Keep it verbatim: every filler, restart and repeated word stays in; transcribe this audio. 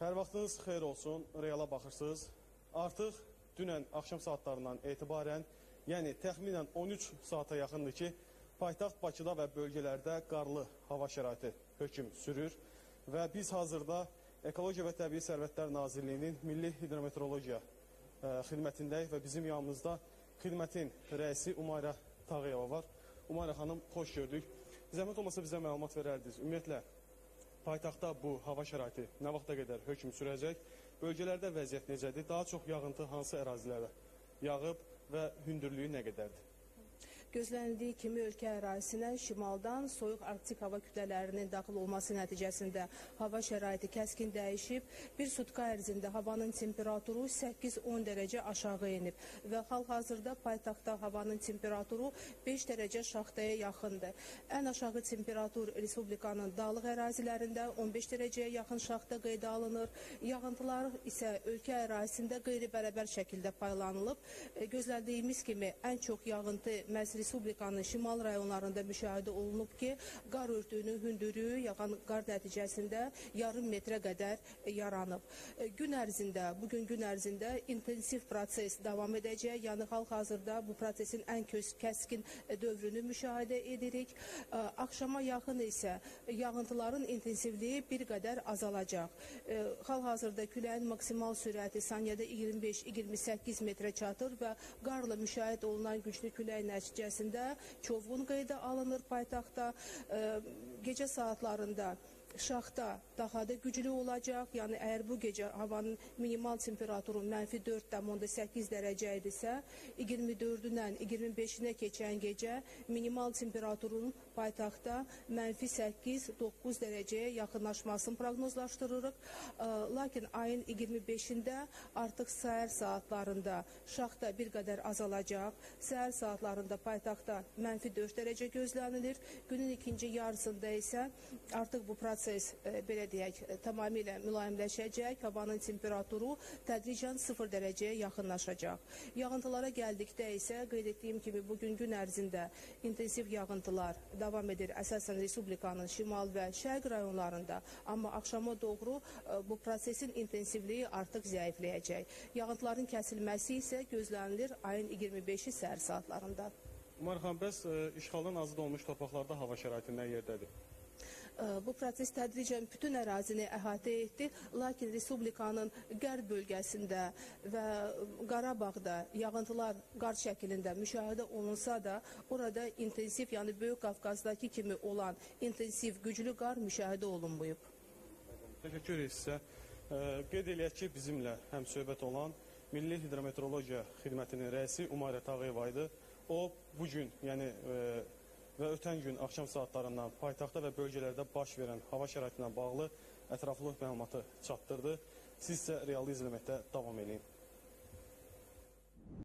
Hər vaxtınız xeyir olsun, reala baxırsınız. Artıq dünən axşam saatlarından etibarən, yəni təxminən on üç saata yaxındır ki, paytaxt Bakıda və bölgələrdə qarlı hava şəraiti hökm sürür və biz hazırda Ekoloji və Tabi Sərvətlər Nazirliyinin Milli Hidrometrologiya xidmətindəyik və bizim yanımızda xidmətin rəisi Umayra Tağıyava var. Umayra xanım, xoş gördük. Zəhmət olmasa bizə məlumat verərdiniz. Ümumiyyətlə, paytaxtda bu hava şəraiti nə vaxta qədər hökm sürəcək? Bölgələrdə vəziyyət necədir? Daha çox yağıntı hansı ərazilərə yağıb və hündürlüyü nə qədərdir? Gözlənildiyi kimi ölkə ərazisindən şimaldan soyuq arktik hava kütlələrinin daxil olması nəticəsində hava şəraiti kəskin dəyişib, bir sutka ərzində havanın temperaturu səkkiz on dərəcə aşağı enib və hal-hazırda paytaxtda havanın temperaturu beş dərəcə şaxtaya yaxındır. Ən aşağı temperatur Respublikanın dağlıq ərazilərində on beş dərəcəyə yaxın şaxta qeydə alınır, yağıntılar isə ölkə ərazisində qeyri-bərabər şəkildə paylanılıb. Gözlədiyimiz kimi ən çox yağıntı məhz Respublikanın şimal rayonlarında müşahidə olunub ki, qar örtüyünün hündürlüyü yağan qar nəticəsində yarım metrə qədər yaranıb. Gün ərzində, bugün gün ərzində intensiv proses davam edəcək, yəni hal-hazırda bu prosesin ən kəskin dövrünü müşahidə edirik. Axşama yaxın isə yağıntıların intensivliyi bir qədər azalacaq. Hal-hazırda küləyin maksimal sürəti saniyədə iyirmi beş iyirmi səkkiz metrə çatır və qarla müşahidə olunan güclü küləyin nəticəsində Çovğun qeydə alınır paytaxtda. Gecə saatlarında şaxta daha da güclü olacaq, yəni əgər bu gecə havanın minimal temperaturu mənfi dörd tam onda səkkiz dərəcə idisə, iyirmi dördündən iyirmi beşinə keçən gecə minimal temperaturun paytaxtda mənfi səkkiz doqquz dərəcəyə yaxınlaşmasını proqnozlaşdırırıq. Lakin ayın iyirmi beşində artıq səhər saatlarında şaxta bir qədər azalacaq, səhər saatlarında paytaxtda mənfi dörd dərəcə gözlənilir, günün ikinci yarısında isə artıq bu proses Proses, belə deyək, tamamilə mülayimləşəcək, havanın temperaturu tədricən sıfır dərəcəyə yaxınlaşacaq. Yağıntılara gəldikdə isə, qeyd etdiyim kimi, bugün gün ərzində intensiv yağıntılar davam edir, əsasən Respublikanın şimal və şərq rayonlarında, amma axşama doğru bu prosesin intensivliyi artıq zəifləyəcək. Yağıntıların kəsilməsi isə gözlənilir ayın iyirmi beşi səhər saatlarında. Umayra xanım, bəs işğaldan azad olmuş torpaqlarda hava şəraiti nə yerdədir? Bu proses tədricən bütün ərazini əhatə etdi, lakin Respublikanın qərb bölgəsində və Qarabağda yağıntılar qar şəklində müşahidə olunsa da, orada intensiv, yəni Böyük Qafqazdakı kimi olan intensiv güclü qar müşahidə olunmayıb. Təşəkkür edirik sizə. Qeyd eləyək ki, bizimlə həm söhbət olan Milli Hidrometrologiya xidmətinin rəisi Umayra Tağıyava idi. O, bugün, yəni və ötən gün axşam saatlarından paytaxtda və bölgələrdə baş verən hava şəraiti ilə bağlı ətraflı məlumatı çatdırdı. Siz isə realı izləməkdə davam edin.